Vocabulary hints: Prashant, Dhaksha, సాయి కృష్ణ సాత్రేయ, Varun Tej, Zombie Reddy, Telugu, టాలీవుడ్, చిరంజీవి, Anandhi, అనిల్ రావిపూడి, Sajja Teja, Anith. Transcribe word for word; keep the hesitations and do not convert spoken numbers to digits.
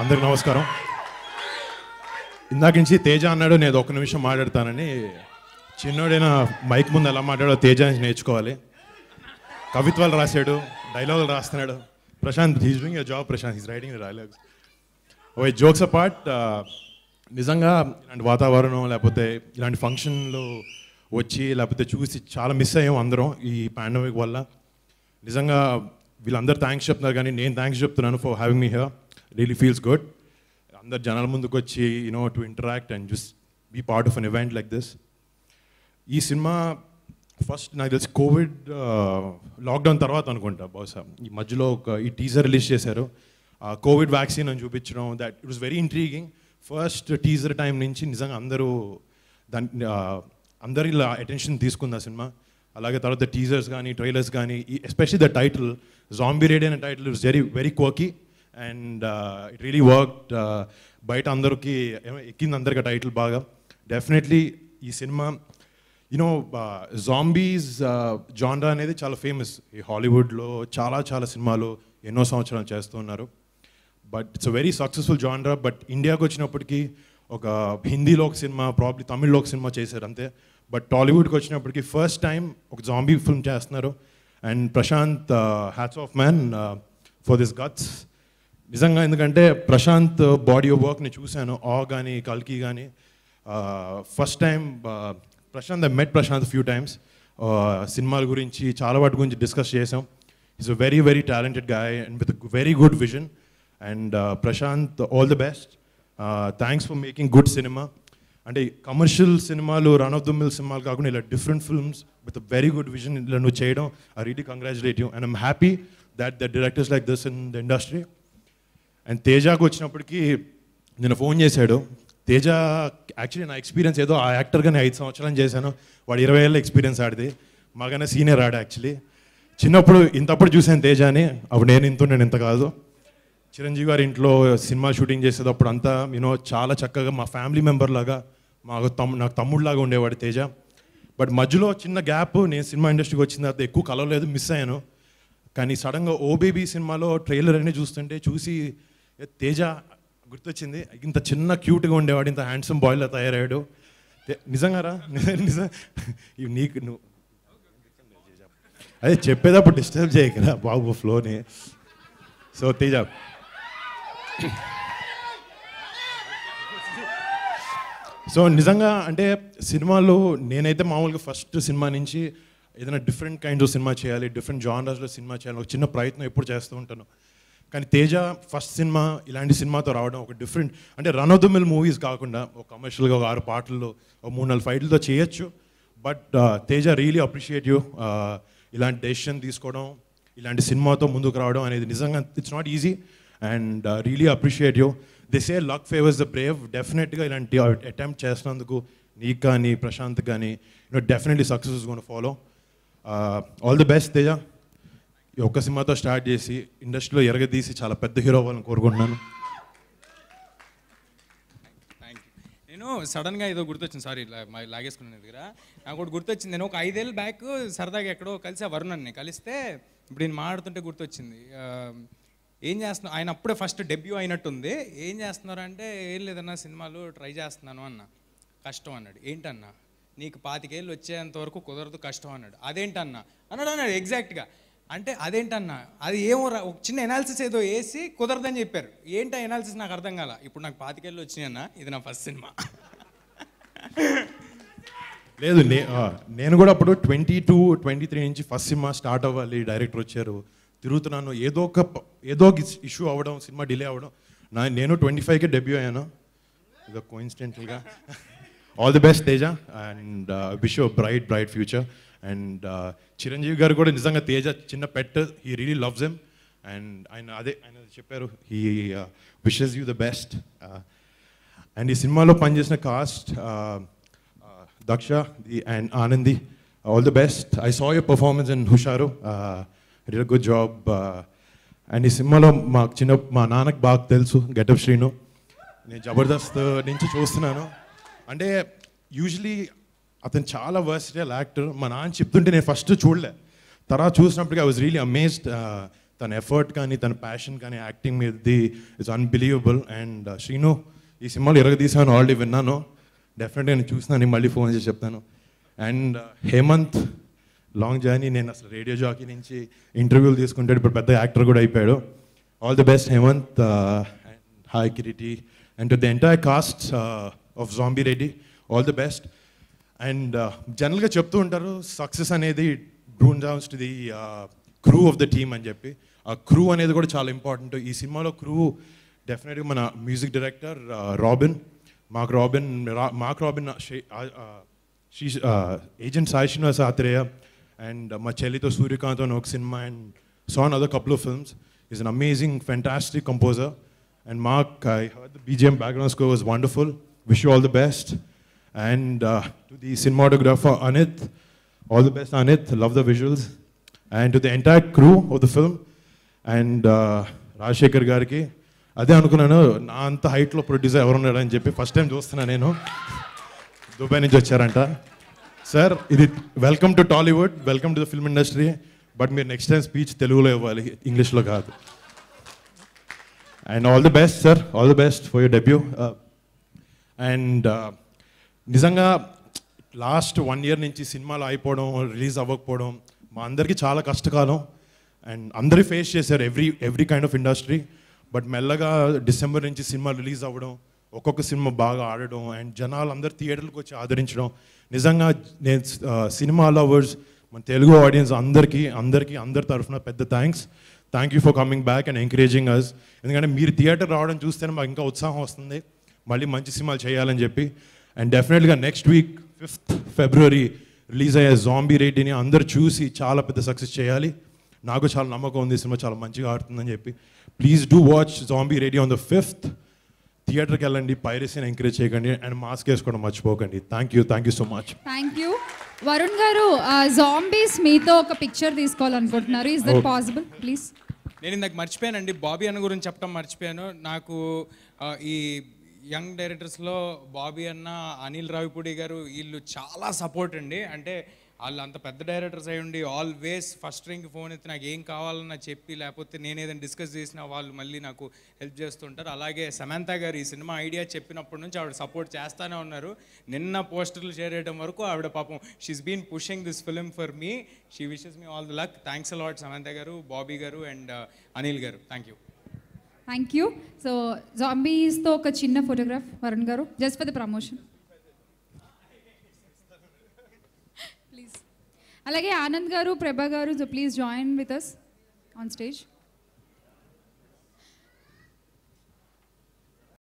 अंदर नमस्कार इंदाकिंची तेज अनाडो ने निमिषं माट्लाडताननि चिन्नोडैना मैक मुंदु एला माट्लाडालो तेज ने नेर्चुकोवाली कवित्वालु रासाडु डैलागुलु रास्तुन्नाडु प्रशांत he is doing your job Prashant he is writing the dialogues okay jokes apart निजंगा इलांटि वातावरणं लेकपोते इलांटि फंक्शन लो वच्ची लेकपोते चूसी चाला मिस अय्याम अंदरं ई पांडमिक वल्ल निजंगा వీళ్ళందరూ థాంక్స్ చెప్తున్నారు కానీ నేను థాంక్స్ చెప్తున్నాను for having me here really feels good అందరూ జనాల ముందుకు వచ్చి you know to interact and just be part of an event like this ఈ సినిమా ఫస్ట్ నాకు తెలిసి కోవిడ్ లాక్డౌన్ తర్వాత అనుకుంటా బహుశా ఈ మధ్యలో ఒక ఈ టీజర్ రిలీజ్ చేశారు ఆ కోవిడ్ వ్యాక్సిన్ అని చూపించడం that it was very intriguing first teaser time నుంచి నిజంగా అందరూ దాని అందరి అటెన్షన్ తీసుకుంది ఆ సినిమా అలాగే తర్వాత టీజర్స్ కానీ ట్రైలర్స్ కానీ especially the title Zombie Reddy అనే టైటిల్ ఇస్ వెరీ వెరీ క్వాకీ అండ్ ఇట్ రియలీ వర్క్డ్ బయట అందరికీ ఎక్కింది అందరికీ టైటిల్ బాగా డెఫినెట్లీ ఈ సినిమా యూనో జాంబీస్ జాన్రా అనేది చాలా ఫేమస్ ఈ హాలీవుడ్లో చాలా చాలా సినిమాలు ఎన్నో సంవత్సరాలు చేస్తున్నారు but it's a very successful genre but ఇండియాకి వచ్చినప్పటికీ ఒక హిందీలో ఒక సినిమా ప్రాబ్లీ తమిళ్లో ఒక సినిమా చేశారు అంతే బట్ టాలీవుడ్కి వచ్చినప్పటికీ ఫస్ట్ టైం ఒక జాంబీ ఫిల్మ్ చేస్తున్నారు and Prashanth hats off man for this guts నిజంగా ఎందుకంటే ప్రశాంత్ బాడీ ఆఫ్ వర్క్ని చూశాను ఆ కానీ కల్కి కానీ first time Prashanth I met Prashanth few times సినిమాల గురించి చాలా వాటి గురించి డిస్కస్ చేసాం is a very very talented guy and with very good vision and Prashanth all the best thanks for making good cinema అంటే కమర్షియల్ సినిమాలు రన్ ఆఫ్ ద మిల్ సినిమాలు కాకుండా ఇలా different films with very good vision ఇలా నువ్వు చేయడం I really congratulate you and I'm happy that the directors like this in the industry and తేజాకు వచ్చినప్పటికీ నేను ఫోన్ చేశాడు తేజ యాక్చువల్లీ నా ఎక్స్పీరియన్స్ ఏదో ఆ యాక్టర్గా నేను ఐదు సంవత్సరాలు చేశాను వాడు ఇరవై ఏళ్ళ ఎక్స్పీరియన్స్ ఆడిది మాకన్నా సీనియర్ ఆడ యాక్చువల్లీ చిన్నప్పుడు ఇంతప్పుడు చూశాను తేజాని అప్పుడు నేను ఇంత నేను ఇంత కాదు చిరంజీవి గారి ఇంట్లో సినిమా షూటింగ్ చేసేటప్పుడు అంతా యూనో చాలా చక్కగా మా ఫ్యామిలీ మెంబర్ లాగా మాకు తమ్ నాకు తమ్ముడులాగా ఉండేవాడు తేజ బట్ మధ్యలో చిన్న గ్యాప్ నేను సినిమా ఇండస్ట్రీకి వచ్చిన తర్వాత ఎక్కువ కలవలేదు మిస్ అయ్యాను కానీ సడన్గా ఓబేబీ సినిమాలో ట్రైలర్ అన్నీ చూస్తుంటే చూసి తేజ గుర్తొచ్చింది ఇంత చిన్న క్యూట్గా ఉండేవాడు ఇంత హ్యాండ్సమ్ బాయ్లా తయారయ్యాడు నిజంగా రా నిజం నీకు నువ్వు అదే చెప్పేటప్పుడు డిస్టర్బ్ చేయకరా బాబు ఫ్లోని సో తేజ సో నిజంగా అంటే సినిమాలో నేనైతే మామూలుగా ఫస్ట్ సినిమా నుంచి ఏదైనా డిఫరెంట్ కైండ్స్ ఆఫ్ సినిమా చేయాలి డిఫరెంట్ జానర్స్లో సినిమా చేయాలి ఒక చిన్న ప్రయత్నం ఎప్పుడు చేస్తూ ఉంటాను కానీ తేజ ఫస్ట్ సినిమా ఇలాంటి సినిమాతో రావడం ఒక డిఫరెంట్ అంటే run of the mill movies కాకుండా ఒక కమర్షియల్గా ఒక ఆరు పాటల్లో ఒక మూడు నాలుగు ఫైట్లతో చేయొచ్చు but Teja really appreciate you ఇలాంటి డెసిషన్ తీసుకోవడం ఇలాంటి సినిమాతో ముందుకు రావడం అనేది నిజంగా it's not easy and uh, really appreciate you they say luck favors the brave definitely ilanti attempt chestunnanduku nee gaani prashant gaani you know definitely success is going to follow uh, all the best teja ee okka cinema tho start chesi industry lo eraga deesi chaala pedda hero avalanu korukuntunnanu thank you nenu sudden ga edo gurtochindi sorry my lageskunna digara naaku gurtochindi nenu oka five years back sardaga ekkado kalisa varunanni kaliste ippudu nenu maatladunte gurtochindi ఏం చేస్తున్నావు ఆయన అప్పుడే first debut అయినట్టుంది ఏం చేస్తున్నారు అంటే ఏం లేదన్నా సినిమాలు ట్రై చేస్తున్నాను అన్న కష్టం అన్నాడు ఏంటన్నా నీకు పాతికేళ్ళు వచ్చేంత వరకు కుదరదు కష్టం అన్నాడు అదేంటన్నా అన్నాడు అన్నాడు ఎగ్జాక్ట్గా అంటే అదేంటన్నా అది ఏమో ఒక చిన్న ఎనాలిసిస్ ఏదో వేసి కుదరదని చెప్పారు ఏంటో ఎనాలిసిస్ నాకు అర్థం కాల ఇప్పుడు నాకు పాతికేళ్ళు వచ్చినాయన్నా ఇది నా ఫస్ట్ సినిమా లేదు నేను కూడా అప్పుడు ట్వంటీ టూ ట్వంటీ త్రీ నుంచి ఫస్ట్ సినిమా స్టార్ట్ అవ్వాలి డైరెక్టర్ వచ్చారు తిరుగుతున్నాను ఏదో ఒక ఏదో ఒక ఇష్యూ అవ్వడం సినిమా డిలే అవ్వడం నా నేను ట్వంటీ ఫైవ్కే డెబ్యూ అయ్యాను ఇదో కోఇన్సిడెంటల్గా all the best Teja and wish you bright bright future and చిరంజీవి garu కూడా నిజంగా తేజ చిన్న pet he really loves him and ఆయన అదే ఆయన చెప్పారు he wishes you the best and ఈ సినిమాలో పనిచేసిన cast Daksha and Anandi all the best I saw your performance in Husharu Did a good job uh, and ee cinema lo ma chinna ma nanak baag telusu getup shrinu ne Zabardast nunchi chustunanu ante usually athan chaala versatile actor ma naan cheptunte nenu first chudale tarvata chusinappudu I was really amazed uh, తన effort కానీ తన passion కానీ acting మీదది it's unbelievable. And Srinu ఈ సినిమాలు ఎరగదీసాను, already విన్నాను, డెఫినెట్గా నేను చూసినాను, మళ్ళీ ఫోన్ చేసి చెప్తాను. అండ్ హేమంత్ లాంగ్ జర్నీ, నేను అసలు రేడియో జాకీ నుంచి ఇంటర్వ్యూలు తీసుకుంటాడు, ఇప్పుడు పెద్ద యాక్టర్ కూడా అయిపోయాడు. All the best Hemanth. Hi Kireeti and to the entire cast of zombie Reddy, all the best. And జనరల్గా చెప్తూ ఉంటారు సక్సెస్ అనేది డ్రూన్ downs to the crew of the team అని చెప్పి, ఆ క్రూ అనేది కూడా చాలా ఇంపార్టెంట్. ఈ సినిమాలో క్రూ డెఫినెట్గా మన మ్యూజిక్ డైరెక్టర్ రాబిన్, మాకు రాబిన్ మాకు రాబిన్ ఏజెంట్ సాయి కృష్ణ సాత్రేయ, అండ్ మా చెల్లితో సూర్యకాంత్ అని ఒక cinema, and some other couple of films. Is an amazing fantastic composer. And Mark, I heard the B G M background score was wonderful. Wish you all the best. And uh, to the cinematographer Anith, all the best Anith. Love the visuals. And to the entire crew of the film. And uh, Rajshekhar Gariki, adhe anukunnanu na anta height lo producer evaru unnadu ani cheppi first time chustunna nenu. Dubai nunchi vacharanta. Sir, idi welcome to Tollywood. Welcome to the film industry. But meer next time speech Telugu lo ivvali, English lo kaadu. And all the best, sir. All the best for your debut. Uh, and నిజంగా last one year నుంచి సినిమాలు అయిపోవడం, release అవ్వకపోవడం మా అందరికీ చాలా కష్టకాలం. And అందరూ ఫేస్ చేశారు, every every kind of industry. But మెల్లగా డిసెంబర్ నుంచి సినిమా రిలీజ్ అవ్వడం, ఒక్కొక్క సినిమా బాగా ఆడడం, అండ్ జనాలు అందరు థియేటర్లకు వచ్చి ఆదరించడం, నిజంగా నేను సినిమా లవర్స్ మన తెలుగు ఆడియన్స్ అందరికీ అందరికీ అందరి తరఫున పెద్ద thanks. Thank you for coming back and encouraging us. ఎందుకంటే మీరు థియేటర్ రావడం చూస్తేనే మాకు ఇంకా ఉత్సాహం వస్తుంది మళ్ళీ మంచి సినిమాలు చేయాలని చెప్పి. అండ్ డెఫినెట్గా next week fifth February release అయ్యే జాంబీ రెడ్డిని అందరు చూసి చాలా పెద్ద సక్సెస్ చేయాలి. నాకు చాలా నమ్మకం ఉంది సినిమా చాలా మంచిగా ఆడుతుందని చెప్పి. Please do watch zombie Reddy on the fifth. థియేటర్కి వెళ్ళండి, పైరసీని ఎంకరేజ్ చేయకండి, అండ్ మాస్క్ వేసుకోవడం మర్చిపోకండి. Thank you thank you so much. Thank you Varun garu. Zombies మీతో ఒక పిక్చర్ తీసుకోవాలనుకుంటున్నారు, ఇస్ దట్ పాసిబుల్ ప్లీజ్? నేను ఇందాక మర్చిపోయానండి, బాబీ అన్న గురించి చెప్పడం మర్చిపోయాను. నాకు ఈ యంగ్ డైరెక్టర్స్లో బాబీ అన్న, అనిల్ రావిపూడి గారు వీళ్ళు చాలా సపోర్ట్ అండి. అంటే వాళ్ళు అంత పెద్ద డైరెక్టర్స్ అయి ఉండి ఆల్వేస్ ఫస్ట్ రింగ్ ఫోన్ ఎత్తి నాకు ఏం కావాలన్నా చెప్పి, లేకపోతే నేను ఏదైనా డిస్కస్ చేసినా వాళ్ళు మళ్ళీ నాకు హెల్ప్ చేస్తుంటారు. అలాగే సమంత గారు ఈ సినిమా ఐడియా చెప్పినప్పటి నుంచి ఆవిడ సపోర్ట్ చేస్తూనే ఉన్నారు. నిన్న పోస్టర్లు షేర్ చేయడం వరకు ఆవిడ పాపం she's been pushing this film for me. She wishes me all the luck. Thanks a lot Samantha గారు, బాబీ గారు అండ్ అనిల్ గారు. Thank you thank you so జాంబీస్తో ఒక చిన్న ఫోటోగ్రాఫ్ వరుణ్ గారు, జస్ట్ ఫర్ ద ప్రమోషన్. అలాగే Anand garu, Prabha garu, so please join with us on stage.